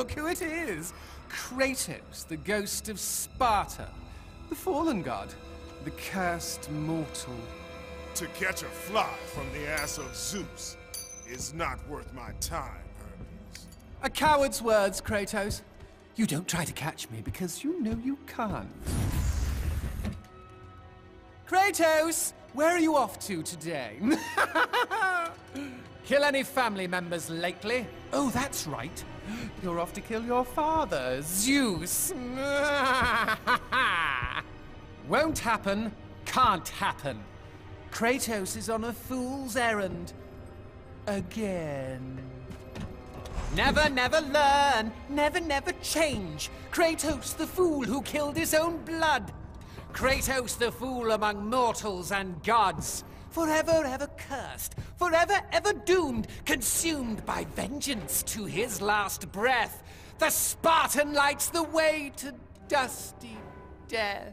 Look who it is! Kratos, the ghost of Sparta, the fallen god, the cursed mortal. To catch a fly from the ass of Zeus is not worth my time, Hermes. A coward's words, Kratos. You don't try to catch me because you know you can't. Kratos, where are you off to today? Kill any family members lately? Oh, that's right. You're off to kill your father, Zeus. Won't happen, can't happen. Kratos is on a fool's errand. Again. Never, never learn. Never, never change. Kratos, the fool who killed his own blood. Kratos the fool among mortals and gods, forever ever cursed, forever ever doomed, consumed by vengeance to his last breath. The Spartan lights the way to dusty death.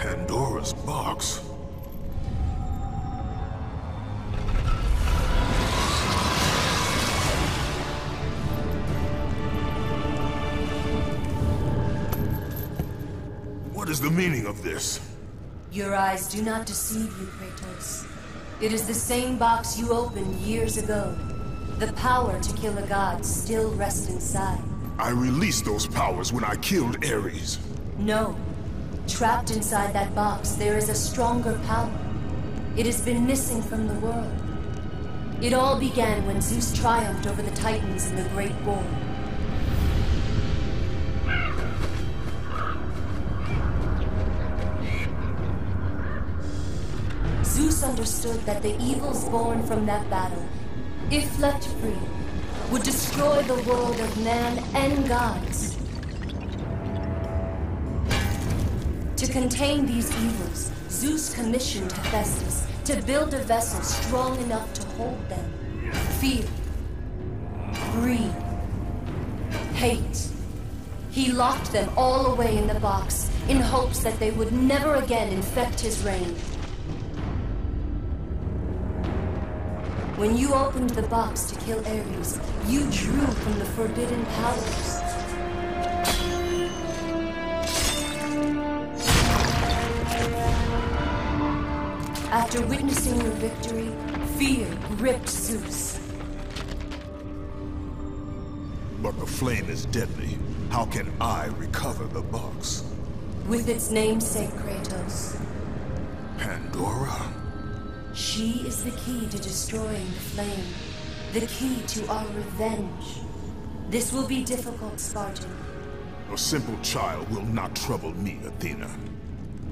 Pandora's box. What is the meaning of this? Your eyes do not deceive you, Kratos. It is the same box you opened years ago. The power to kill a god still rests inside. I released those powers when I killed Ares. No. Trapped inside that box, there is a stronger power. It has been missing from the world. It all began when Zeus triumphed over the Titans in the Great War. Zeus understood that the evils born from that battle, if left free, would destroy the world of man and gods. To contain these evils, Zeus commissioned Hephaestus to build a vessel strong enough to hold them. Fear, greed, hate. He locked them all away in the box in hopes that they would never again infect his reign. When you opened the box to kill Ares, you drew from the forbidden powers. After witnessing your victory, fear gripped Zeus. But the flame is deadly. How can I recover the box? With its namesake, Kratos. Pandora? She is the key to destroying the flame. The key to our revenge. This will be difficult, Spartan. A simple child will not trouble me, Athena.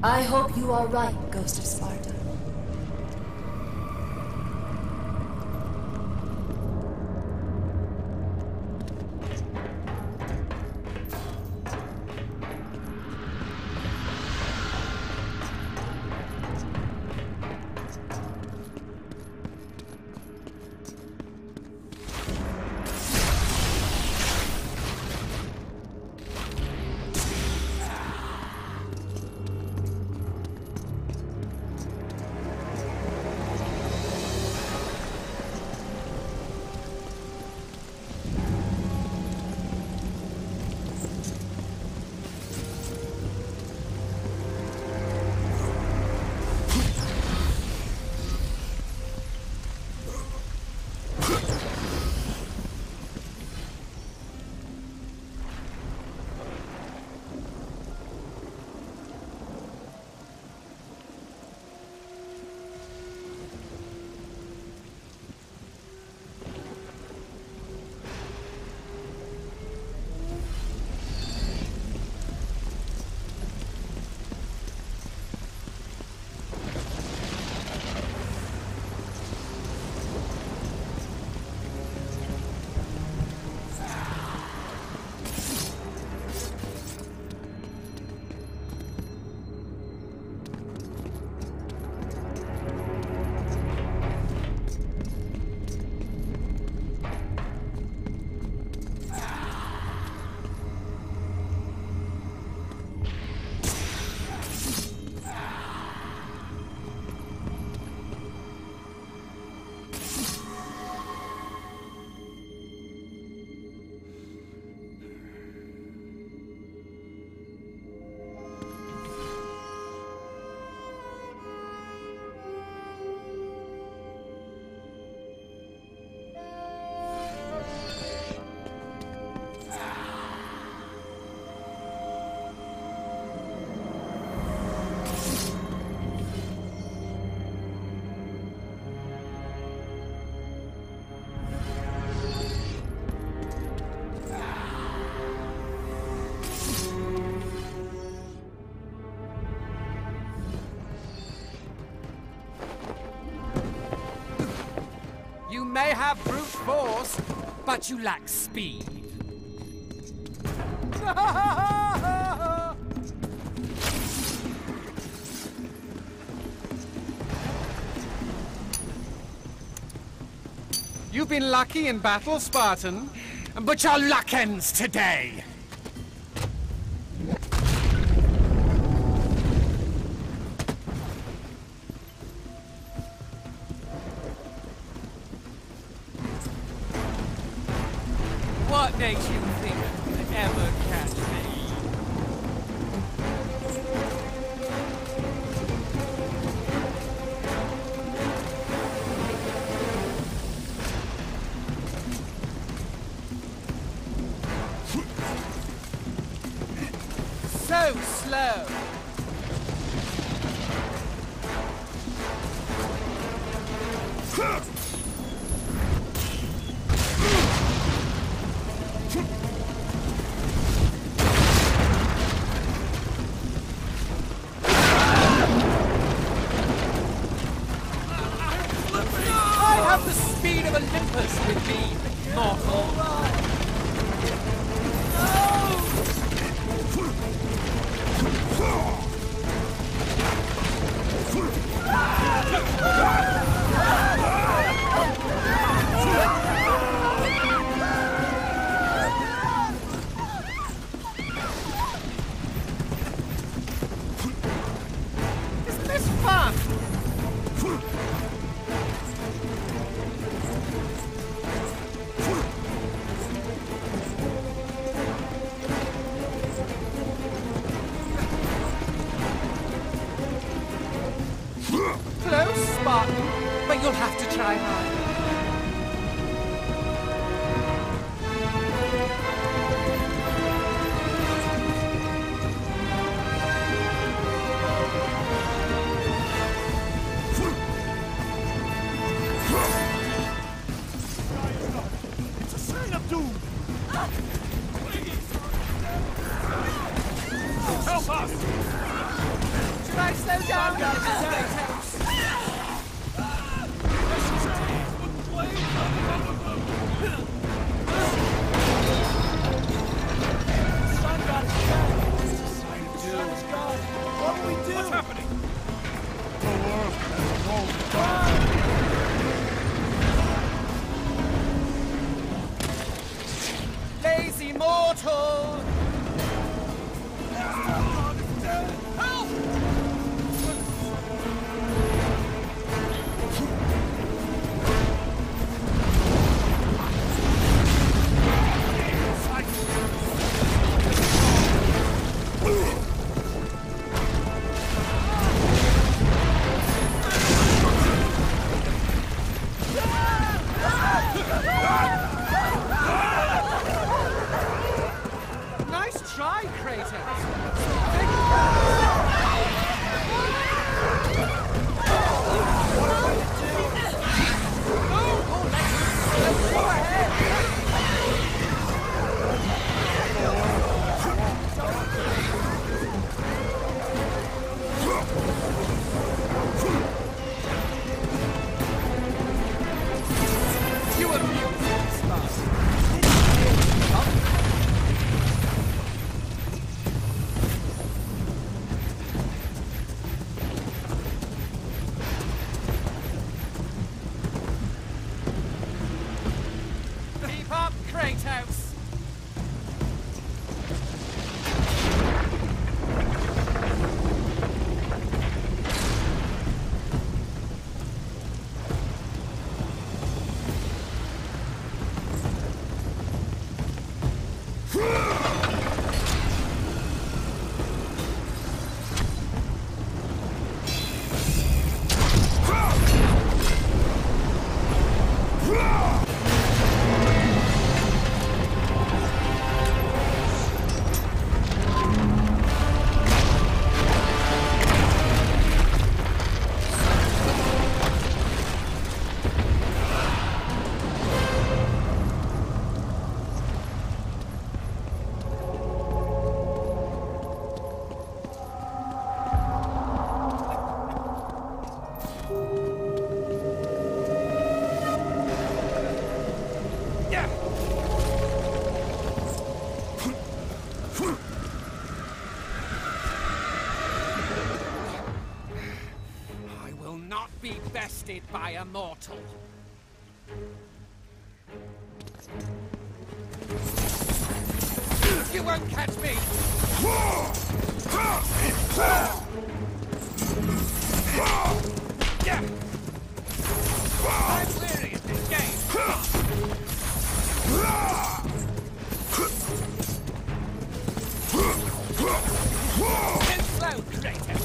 I hope you are right, Ghost of Sparta. may have brute force, but you lack speed. You've been lucky in battle, Spartan, but your luck ends today. What makes you think you could ever catch me? So slow. be bested by a mortal. You won't catch me! Yeah. I'm weary of this game! Too slow, Kratos!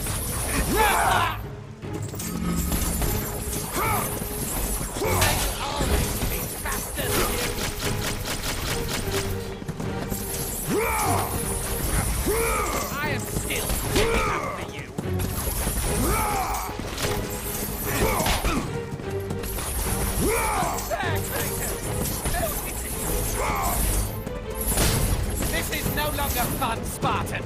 Fun, Spartan.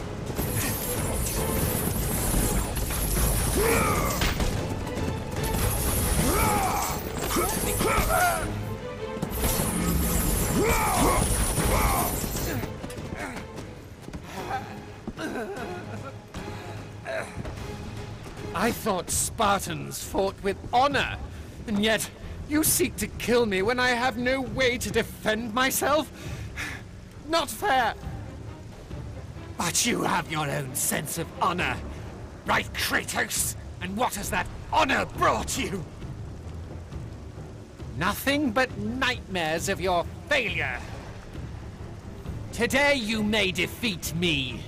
I thought Spartans fought with honor, and yet you seek to kill me when I have no way to defend myself? Not fair! But you have your own sense of honor, right, Kratos? And what has that honor brought you? Nothing but nightmares of your failure. Today you may defeat me,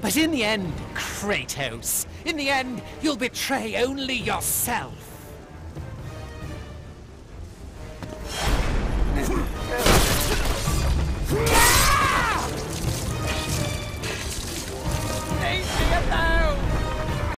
but in the end, Kratos, in the end, you'll betray only yourself.